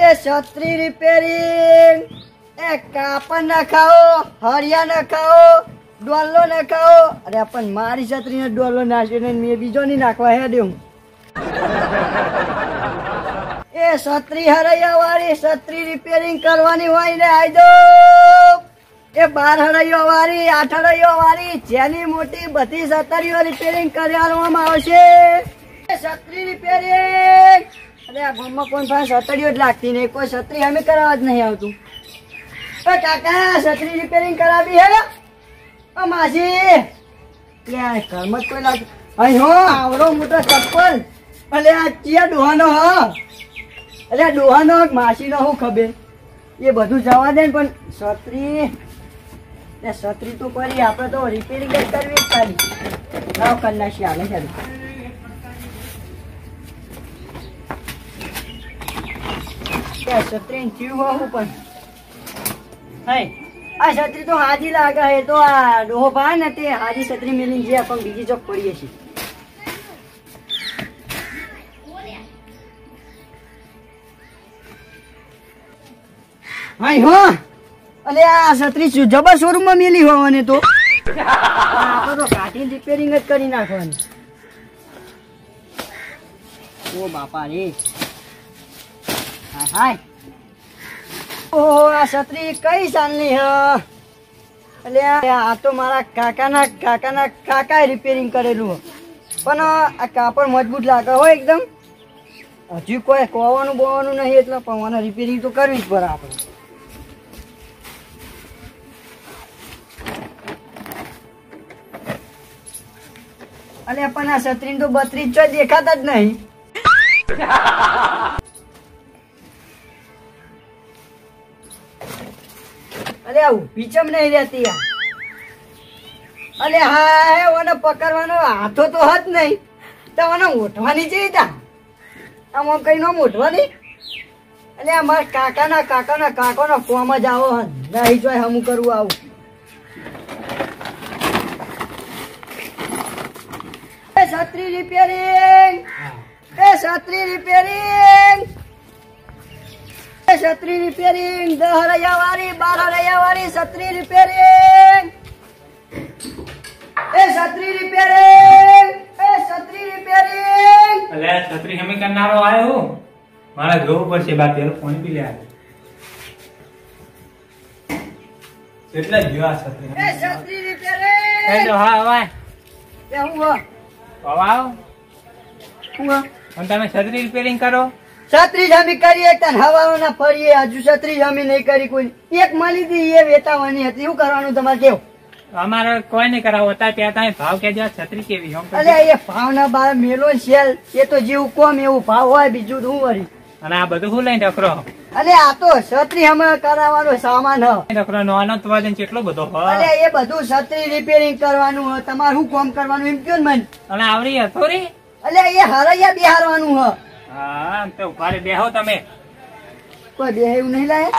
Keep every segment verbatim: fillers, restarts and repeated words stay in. ए छतरी रिपेयरिंग, ए कापड़ न खाओ, हरिया न खाओ, डोलो न खाओ। अरे अपन मारी छतरी ने डोलो नाश्यो ने मैं बीजो नहीं नाखवा है देऊ। ए छतरी हरैया वाली छतरी रिपेयरिंग करवानी होय ने आई दो। ए बार हरैया वाली, आठ हरैया वाली, जेनी मोटी बधी छतरीओ रिपेयरिंग करवामां आवशे। ए छतरी रिपेयरिंग। अरे आ गाममां कोण पास छतरीओ लागती नहीं, कोई छतरी हमें करावा ज नहीं आवतुं। ओ काका छतरी रिपेयरिंग करावी है। ओ मासी यार घर मत कोई लाग आई हो आवरो मोटो चप्पल। अरे आ चिया डोहानो हो। अरे डोहानो मासी नो हूं खबे ये बधु जवा दे, पण छतरी ने छतरी तो करी आपने तो रिपेयरिंग करवी खाली आओ करना छी आले चल। क्या छतरी जीव हो पण है आ छतरी तो हाजी लागे है तो आ डोहो भाई ने ते हाजी छतरी मिली जे अपन बीजी जो पड़ी छी। आई हो अरे आ छतरी जबर शोरूम में मिली हो ने तो आ तो काटी रिपेयरिंग ज करी नाखवानी। ओ बापा रे हाय हाय। ओ आ छतरी कई सालनी है। अरे आ तो मारा काका ना काका ना काका रिपेयरिंग करेलू पण आ कापड़ मजबूत लागे हो एकदम। हजी कोई कोवानु बोवानु नहीं એટલે પણ આને રિપેરિંગ તો કરવી જ પડે આપણે। अरे अपन आ छतरी तो बत्रीस चो देखाता ज नहीं। अरे बीचम नहीं रहती यार। अरे हाय वने पकड़वानो हाथों तो हत नहीं तो वने उठवानी चाहिए था आम कहीं ना उठवानी। अरे हमारे काका ना काका ना काका ना कोम ज आवो हन नहीं जो हम करू आऊ। छतरी रिपेयरिंग, ए छतरी रिपेयरिंग, ए छतरी रिपेयरिंग, दस हरैया वाली, बारह हरैया वाली छतरी रिपेयरिंग, ए छतरी रिपेयरिंग, ए छतरी रिपेयरिंग। अरे छतरी हमें करना रो आए हो मारा ग्रो पर से बात तेरे फोन भी ले आ कितना जुआ छतरी। ए छतरी रिपेयरिंग। ए तो हां हां क्या हुआ તમે છત્રી રિપેરિંગ કરો। છત્રી જમી કરી એક તન હવાઓ ના ફરીએ હજુ છત્રી જમી નહીં કરી કોઈ એક મળી દી એ વેતાવાની હતી શું કરવાનું તમારે કેવું અમારે કોઈ નહીં કરાવો હતા ત્યાં તમે ભાવ કેજો છત્રી કેવી હોમ અલે એ ભાવ ના બાર મેલો સેલ એ તો જેવું કોમ એવું ભાવ હોય બીજું શું વરી અને આ બધું હું લઈને ડકરો। અલે આ તો છત્રી હમે કરાવવાનો સામાન હ ડકરો નોનો તો વજન કેટલો બધો હ અલે એ બધું છત્રી રિપેરિંગ કરવાનું હ તમાર હું કામ કરવાનું એમ ક્યો ને મને અને આવરી હથોરી અલે એ હરૈયા બેહારવાનું હ હા તો ઉભારે બેહો તમે કોઈ બેહેવું નહીં લાય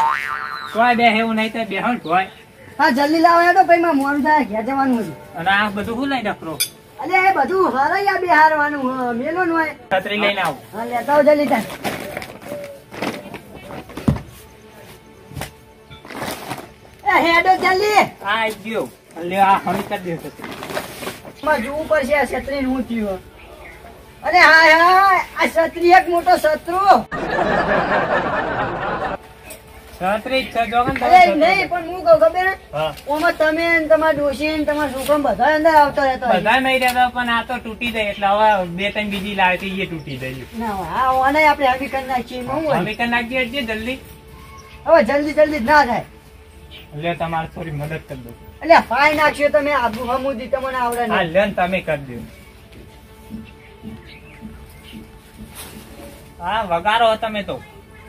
કોઈ બેહેવું નહીં તો બેહો કોઈ હા જલ્દી લાવો એ તો ભઈ માં મોરું થાય ઘેર જવાનું છે અને આ બધું હું લઈને ડકરો। અલે એ બધું હરૈયા બેહારવાનું હ મેલો ન હોય છત્રી લઈને આવો હા લેતા આવ જલ્દી તા। हेडो जल्दी आ गयो ले आ हम कर दे मैं जो ऊपर से छतरी हूं थियो। अरे हाय हाय आ छतरी एक मोटो शत्रु छतरी छ जोगन अरे नहीं पण मु को खबर है ओमा तमे न तमा दोषीन तमा सुखम बधाय अंदर આવતો રહેતો બધાય નઈ રહેતો પણ આ તો તૂટી જાય એટલે હવે બે ત્રણ બીજી લાવતી યે તૂટી જાય ના હા ઓને આપણે હમી કર નાખી હું હમી કર નાખી એટલે જલ્દી હવે જલ્દી જલ્દી ના થાય લે તમાર થોડી મદદ કર દો અલ્યા ફાઈ નાખ્યો તમે આબુ હમુદી તમને આવડે ને આ લેન તમે કરી દો હા વગારો તમે તો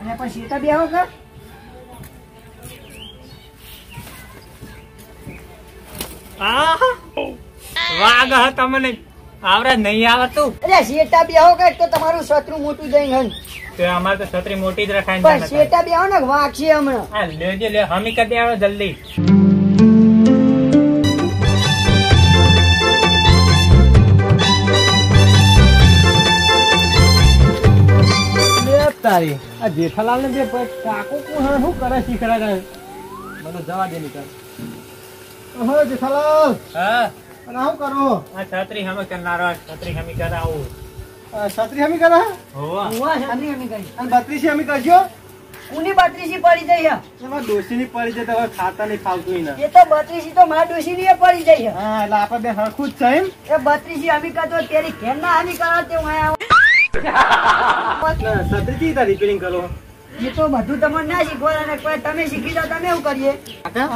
અને પછી તો બેહો કે આ વાગ હ તમને આવડે નહીં આવતું અલ્યા શેટા બેહો કે તો તમારું શત્રુ મોટું જઈને હન તે અમાર તો છત્રી મોટી જ રખાઈ ને બસ શેટા બેહો ને વાક્ષી હમણા હા લેજે લે હમી કરી દેવા જલ્દી લે તારી आ जेठालाल ने दे काको को हां हूं करे सीखरा गए मने जवा दे निकल ओहो जेठालाल हां अन हूं करो आ छतरी हम करनारो छतरी हम कराओ छतरी हम करा होवा हुआ छतरी हम करी अन बत्रीस हम करजो उनी बत्रीसी पड़ी जाई है एमा दोसीनी पड़ी जाई त હવે ખાતા નઈ ખાવતું ઈના એ તો બત્રીસી તો માં દોસીની પડી જાય છે હા એટલે આપડે બે હરખું જ છે એમ એ બત્રીસી અમી કા તો તેરી ઘેર ના આની કરા તે હું આયા સદજી તા રિપેરિંગ કરો એ તો બધું તમને ના શીખવાય ને કોઈ તમે શીખી જાવ તમે એવું કરીએ હા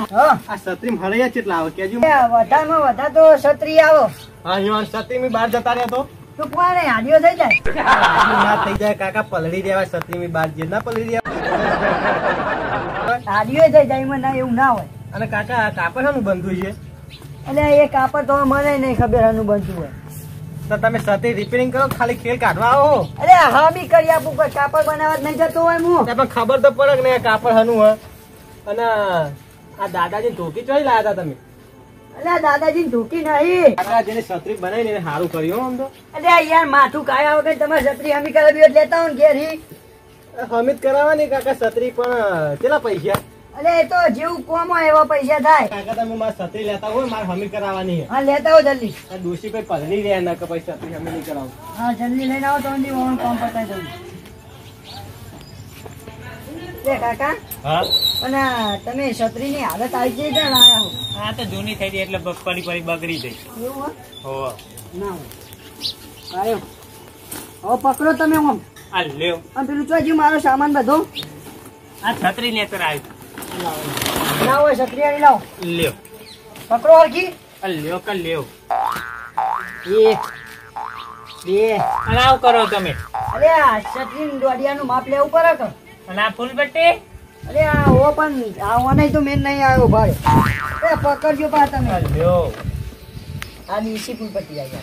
આ સત્રી મળ્યા કેટલા આવે કેજો વધામાં વધા તો સત્રી આવો હા ઈવાન સત્રી મી બહાર જતા રહે તો તો કોણે હાડિયો થઈ જાય ના થઈ જાય કાકા પલડી દેવા સત્રી મી બહાર જે ના પલડી દે આડીએ જઈ જાય મને એવું ના હોય અને કાકા આ કાપડ હનું બંધું છે એટલે એ કાપડ તો મને નઈ ખબર હનું બંધું હોય તો તમે સતી રિપેરિંગ કરો ખાલી ખેલ કાઢવા આવો અરે હા બી કરી આપું કોઈ કાપડ બનાવવા નઈ જતો હોય હું પણ ખબર તો પડક ને કાપડ હનું હોય અને આ દાદાજી ધોકી ચોઈ લાયા હતા તમે અલ્યા દાદાજી ધોકી નહીં કાકા જેને છત્રી બનાવીને એને હારું કર્યું આમ તો અલ્યા યાર માથું કાયા વગર તમે છત્રી હમી કરાવી લેતા હો ને ઘેર હી હમિત કરાવવાની કાકા છત્રી પણ કેટલા પૈસા અરે એ તો જેવું કોમ હોય એવા પૈસા થાય કાકા તમે માર છત્રી લેતા હોય માર હમિત કરાવવાની હે હા લેતા આવો જલ્દી આ દોશી પર પલની રે ના કે પૈસા છત્રી હમિત કરાવ હા જલ્દી લઈને આવો તોંડી ઓન કામ પતાઈ દઉં એ કાકા હા અને તમે છત્રીની હાલત આવી ગઈ છે લાયા હો આ તો જૂની થઈ ગઈ એટલે પડી પડી બગડી ગઈ એવું હો ના આયો હો પકડો તમે ઓમ આ લેવ અન પેલું ચોજી મારો સામાન બધો આ છત્રી લેતર આવી લાવો છત્રી આની લાવો લેવ પકડો હરકી આ લેવ કા લેવ એક બે આવ કરો તમે અરે આ છત્રીન દોડિયાનું માપ લેવું પડે તો અને આ ફૂલ બટ્ટી અરે આ ઓ પણ આ ઓને તો મેં નઈ આવ્યો ભાઈ એ પકડજો બા તમે લેવ આ નીસી ફૂલ બટ્ટી આ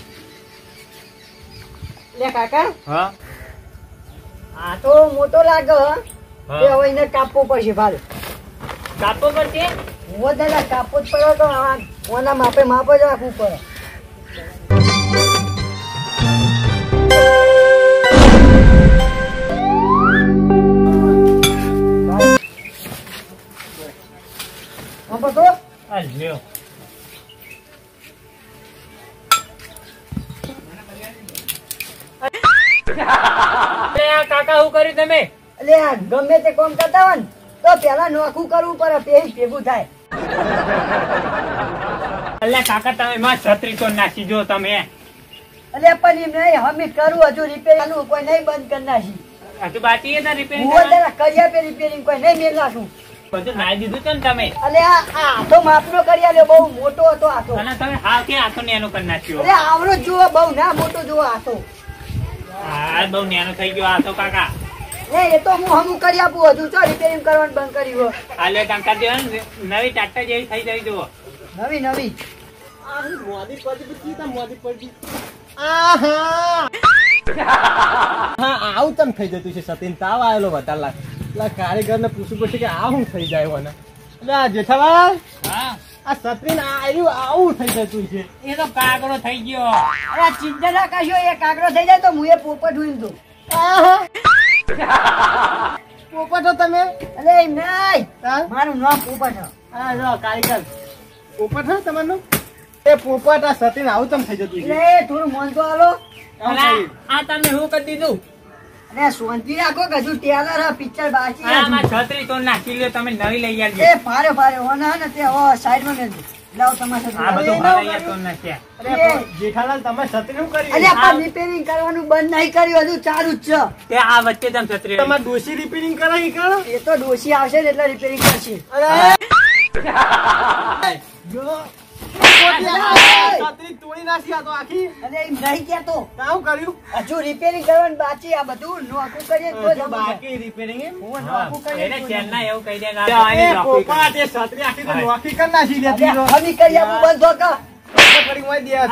લે કાકા હા આ તો મોટો લાગે હે હવે એને કાપવો પડશે ભાઈ કાપવો પડશે ઓ દાદા કાપવો જ પડ્યો તો આ ઓના માપે માપો જ રાખવું પડે માપો તો આ લ્યો કાકા હું કર્યું તમે એટલે આ ગમે તે કોમ કરતા હોય તો પેલા નોખું કરવું પડે પેહી ભેગું થાય એટલે કાકા તમે માં છત્રી તો નાખી જો તમે એટલે પણ એમ નહીં હમી કરું હજુ રિપેરિંગનું કોઈ નહીં બંધ કરી નાખી હજુ બાકી હતા રિપેરિંગ કર્યા પે રિપેરિંગ કોઈ નહીં મેળ નાખું બધું નાઈ દીધું છે ને તમે એટલે આ હાથો માપનો કરી આલ્યો બહુ મોટો હતો હાથો અને તમે હા કે હાથો ને એનો કરી નાખ્યો એટલે આવડો જુઓ બહુ ના મોટો જુઓ હાથો આ બહુ ન્યાનો થઈ ગયો આ તો કાકા એ એ તો હું હમું કરી આપું હજુ તો રિપેરિંગ કરવાનું બંધ કર્યું આ લે કાકા દે નવી ટાટા જેવી થઈ જાય જો નવી નવી આ હું મોદી પડી બધી તા મોદી પડી આહા હા આવું તમ થઈ જતું છે સતીન તાવ આવેલો વધારે લાગે એટલે કારીગરને પૂછું પડશે કે આ હું થઈ જાય ઓને એટલે આ જેઠાલાલ હા આ સતીન આયુ આવું થઈ જતું છે એ તો કાગરો થઈ ગયો અરે ચિંતા કાશો એ કાગરો થઈ જાય તો હું એ પોપટ ઉઈન દઉં પોપટ હો તમે અરે નહીં મારું નામ પોપટ હો આ જો કારીગર પોપટ હો તમારું એ પોપટ આ સતીન આવું તમ થઈ જતું છે એ થોડું મોન તો હાલો આ તમે હું કરી દીધું અરે સોંતી રાખો કશું ટેલર હ પિક્ચર બાકી આ માં છત્રી તો નાખી લ્યો તમે નવી લઈ આવજો એ ફારે ફારે ઓના ને તે ઓ સાઈડ માં મેલ લાવ તમારે આ બધું ફારે તો નાખ્યા અરે જેઠાલાલ તમે છત્રી નું કરી અરે આ રિપેરિંગ કરવાનું બંધ નઈ કર્યું હજુ ચાલુ જ છે તે આ વચ્ચે તમે છત્રી તમાર દોશી રિપેરિંગ કરાઈ કરો એ તો દોશી આવશે એટલે રિપેરિંગ કરશે અરે જો છત્રી તોડી નાખી આ તો આખી અને એમ નહીં કેતો કામ કર્યું હજુ રિપેરિંગ કરવાનું બાકી આ બધું નોખું કરીએ તો બાકી રિપેરિંગ એમ હું નોખું કરી એને ચેન્ના એવું કહી દે ના આને પોપાટ એ છત્રી આખી તો નોખી કરી નાખી લેતી જો હમી કરી આપું બંધો કા કરી મોય દે આ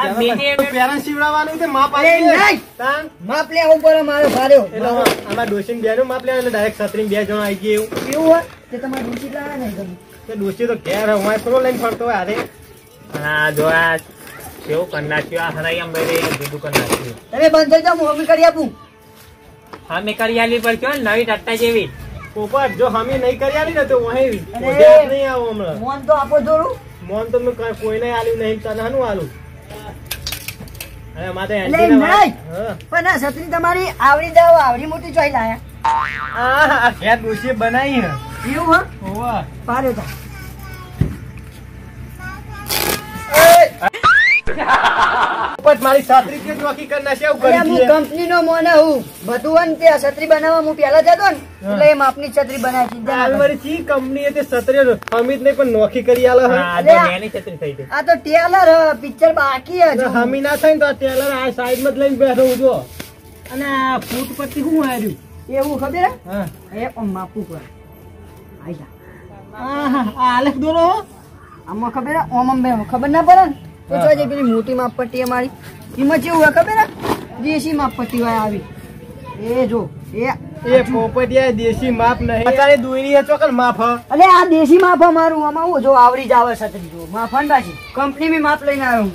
પેરેન્ટ્સ શિવરાવાનું તે માપ આવી નહીં તાન માપ લે ઉપર મારો ભાર્યો એટલે અમાર ડોશીન બેનું માપ લે એટલે ડાયરેક્ટ છત્રી બે જણ આવી ગયું કેવું હોય કે તમાર ડોશી લાયા નહીં કે ડોશી તો ઘેર હોય ફરો લઈને ફરતો હોય અરે ના જો આ કેવું કન્નાચ્યો આ હરાઈ અંબેરે દીધું કન્નાચ્યો તમે બંધ થઈ જાવ હું હમી કરી આપું हमें करियाली पर क्यों नवी टट्टा जेवी पोपट जो हमें नहीं करियाली ना तो वही मोदेत नहीं आओ हमरा मोन तो आपो जोरू मोन तो मैं कोई नहीं आलू नहीं तने हनु आलू अरे माते एंटी ना नहीं पण आ सतरी तुम्हारी आवरी जाओ आवरी मोटी चोई लाया आ ये दोषी बनाई है क्यों हो होवा पारे था પોપટ મારી છત્રી કે નોકી કર નાખ્યા હું કરી દીધી હું કંપનીનો મોને હું બધું તે છત્રી બનાવવા હું પહેલા જતો ને એટલે એ માપની છત્રી બનાવી દીધી આલવરી થી કંપનીએ તે છત્રી અમિતને પણ નોકી કરી આલે હે આ તો એની છત્રી થઈ ગઈ આ તો ટેલર પિક્ચર બાકી હે જો હમી ના થાય ને તો ટેલર આ સાઈડમાં જ લઈને બેઠો હું જો અને ફૂટ પરથી હું આર્યું એવું ખબર હે હા એ પણ માપું પર આયા આ આલેખ દોરો આમાં ખબર હે ઓમમ બે ખબર ના પડે पूछवा जे पेली मोटी मापपट्टी हमारी इमे केवू है खबर है देसी मापपट्टी वाय आवी ए जो ए ए पोपटिया देसी माप नहीं अतारे दुईनी है चोकल माप है अरे आ देसी माप है मारू आमा वो जो आवरी जावे छतरी जो माफन बाजी कंपनी में माप लेने आयो हूं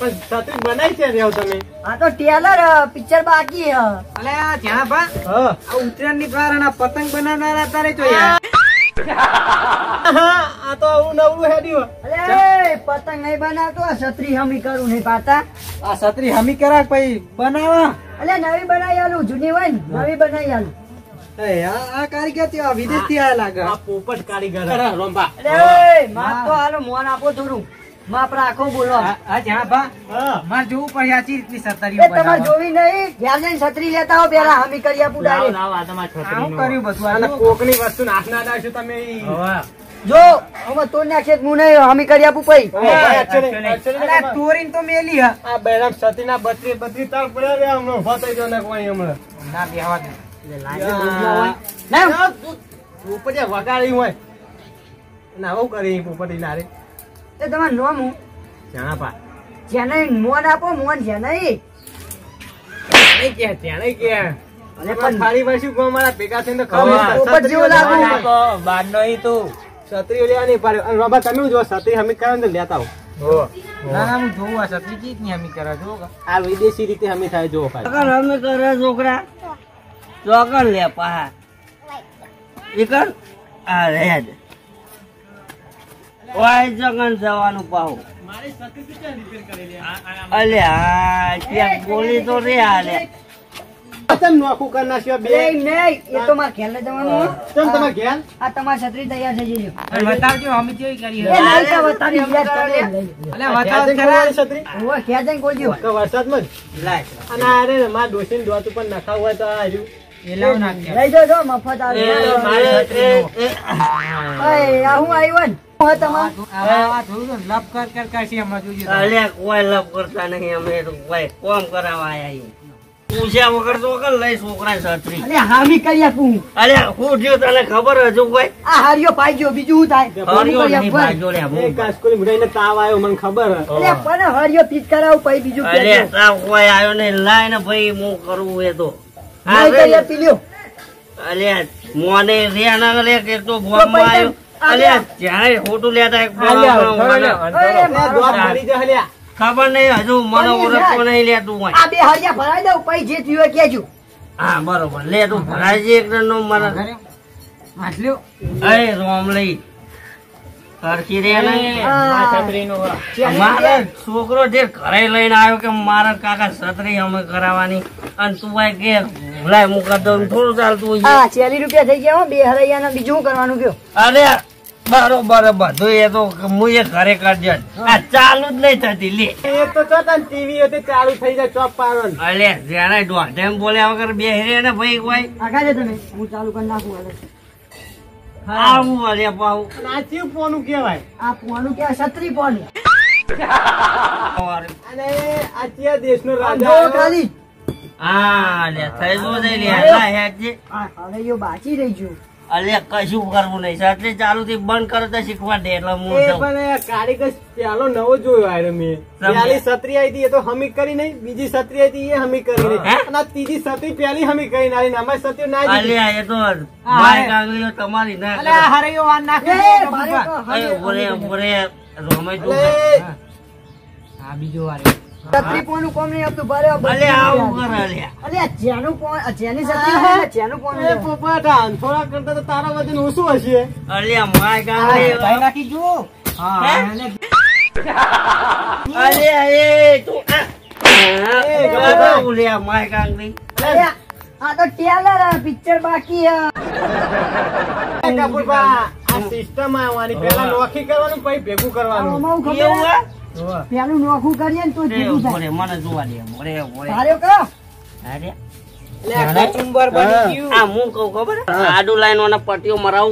पर छतरी बनाई छे रेव तमे आ तो टेलर पिक्चर बाकी है अरे जहां बा हां आ उतरण नी द्वारा ना पतंग बनानारा तारे जो यार આ તો હું નવું હેડ્યું અલે પતંગ નઈ બનાવતો આ છત્રી હમી કરું નઈ પાતા આ છત્રી હમી કરાક ભઈ બનાવા અલે નવી બનાવી આલું જૂની હોય ને નવી બનાવી આલું એ આ કારીગર થી આ વિદેશ થી આયા લાગે આ પોપટ કારીગર કરા રોંબા અલે માપ તો આલો મોન આપો થોડું માપ રાખો બોલો આ જ્યાં બા માર જોવું પડે આ ચીર એટલી છત્રી ઉપર તમાર જોવી નઈ ઘેર જઈને છત્રી લેતા હો પેલા હમી કરી આપું ડાયરેક્ટ લાવ આ તમાર છત્રી હું કર્યું બધું આને કોકની વસ્તુ નાખ ના દાશો તમે હવા जो हम तो नाखेत मु नहीं हम करिया पु पई अरे तोरिन तो मेली है आ बैराम सतीना बत्रीस बत्रीस ताल पड़े रे हमनो फताई जो ना कोई हमरे ना बेहवा दे लाजे बोलिया होय ना ऊपरिया वगाड़ी होय ना वो करे ऊपरी ना रे ते तमन नाम हूं जाना पा जेने मोन आपो मोन जेने ए के जेने के अरे पण थारी पर शू हमारा बेगा से तो ऊपर जीव लागो बार नहीं तू छतरी ले आनी पारे और बाबा तमे जो छतरी हमी करन लेता हो ना ना हम जोवा छतरी की इतनी हमी करा जोगा आ विदेशी रीते हमी थाय जो का अगर हमी करे जोकरा जोकर ले पाहा इकन आ रेड ओय जगन जवानु पाहो मारे छतरी की क्या रिपेयर करे ले अले आ क्या गोली तो रे आले तम नोखू करना छे बे नहीं ये तो मार घेल जवानो तम तमार घेल आ तमार छतरी तैयार छे जीजो अरे बतावजो हमी केई करी है नहीं का बतानी यार चले अरे बताव करा छतरी वो क्या जन कोजो का वरसाद में लाय अन अरे मार दोसिन दोत पर नखा हुआ तो आजू ये लाव ना के ले जो जो मफत आ मारे ए आ हूं आईवन हो तमा आवा थोड़ो लप कर कर कासी हम जोजी अरे कोई लप करता नहीं हमें तो कोई काम करावा आया है પૂછ્યા વગર તો કર લઈ છોકરા છત્રી અરે હામી કર્યા કું અરે હું જો તને ખબર હજુ કોઈ આ હારિયો પાઈ ગયો બીજું હું થાય હારિયો નહીં ભાગ્યો લે હું કાસ્કોલી મુઢાઈને તાવ આવ્યો મને ખબર અરે પણ હારિયો પીટ કરાવ પછી બીજું કે અરે તાવ કોઈ આવ્યો ને લાઈને ભાઈ હું કરું એ તો હા કર્યા પી લ્યો અરે મોને રેના લે કે તો બોમ આવ્યો અરે જાય હોટુ લેતા એક બોમ મારી જ હલ્યા ખબર નહી હજુ મને ઓળખતો નહી લેતું હોય આ બે હરિયા ભરાઈ દઉં પછી જે થયું હોય કેજો હા બરોબર લે તું ભરાઈ જે એકદમ નો મારા ઘરે આટલ્યો એ રોમ લઈ કરકી રે ને આ છત્રીનો મારા છોકરો જે ઘરે લઈને આવ્યો કે મારા કાકા છત્રી અમે કરાવવાની અને તું ભાઈ કે ભલાય મુકા દઉં થોડું ચાલતું હા ચાલીસ રૂપિયા થઈ ગયા હો બે હરિયા ને બીજું કરવાનું કયો અરે બરોબર બધું એ તો હું એ ઘરે કરજો આ ચાલુ જ નહીં થતી લે એ તો તો ટીવી હતી ચાલુ થઈ જાય ચોપ પાડો અલે જેને દોઢેમ બોલ્યા વગર બે હેરે ને ભાઈ કોઈ આગા દે તમે હું ચાલુ કરી નાખું હાલે હા હું અલે પાઉ નાચી પોનું કહેવાય આ પોનું કે છત્રી પોનું અને આ કે દેશનો રાજા જો ખાલી હા અલે થઈ જો દે લે આ હેજી આ હવે યો બાકી રહી ગયો અલે કશું કરવું નહીં એટલે ચાલુ થી બંધ કરો તો શીખવા દે એટલે હું એ પણ કારીગર ચાલો નવો જોયો આરે મે પહેલી છત્રી આવી હતી એ તો હમી કરી નહીં બીજી છત્રી આવી હતી એ હમી કરી નહીં અને ત્રીજી છત્રી પહેલી હમી કરી નારી નામે છત્રી ના જી અલે એ તો મારી કાંગલીઓ તમારી ના અલે હરેયો આ નાખે અરે ઓરે ઓરે રોમે જો આ બીજો આરે छतरी पोनु कोम नहीं अब तो बारे अले आओ कर अले अले जेनु कोन जेनी छतरी है जेनु कोन ए पापा धान थोड़ा करता तो तारा वजन ओसु हसे अले माय गा भाई नाकी जो हां अले ए तू ए गादा बोले माय गांग नहीं अरे आ तो टेलर है पिक्चर बाकी है कपूरबा आ सिस्टम आवानी पहला नोखी करवानो पई भेगू करवानो ये हुआ पेलू नोखू करिए तो जीतू थारे मने जोवा दे मोरे मोरे थारे का अरे ले कचुंबर बनी क्यों आ मु कहू खबर आडू लाइनोना पटियो मराऊ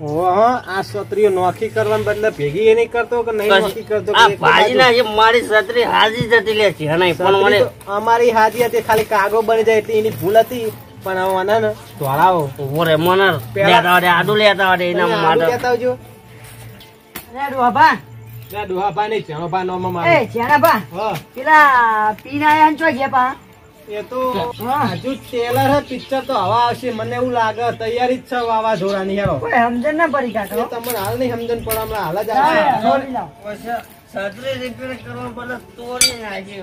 हो आ सत्रियो नोखी करवान बदले भेगी ए नहीं करतो के नहीं नोखी करतो आ भाई ना ये मारी सत्री हाजी जती ले छी हनाई पण मने हमारी हाजी ते खाली कागो बन जाए इतनी इनी भूल थी पण वना न धोराओ मोरे मने लेदा दे आडू लेदा दे इना माडा लेताओ जो रेडू बाबा ના દોહા પાને ચાણો પા નો મમા એ ચાણા પા હા પેલા પીનાયા ન ચોગે પા એ તો હજુ ટેલર હે પિક્ચર તો હવા આવશે મને એવું લાગે તૈયારી જ છે વાવા ધોરાની યાર કોઈ સમજણ ના પડી કાટો તમને હાલ નહીં સમજણ પડ હમણા હાલ જ આવે છોડી ના ઓય સાદરી રિપેર કરવા બલ તોડી નાખી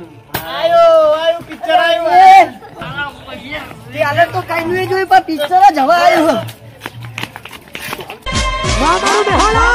આયો આયો પિક્ચર આયો આલા મજે તે હાલ તો કાઈ નઈ જોઈ પા પિક્ચર જ હવા આયો વાહ મારું બેહાલા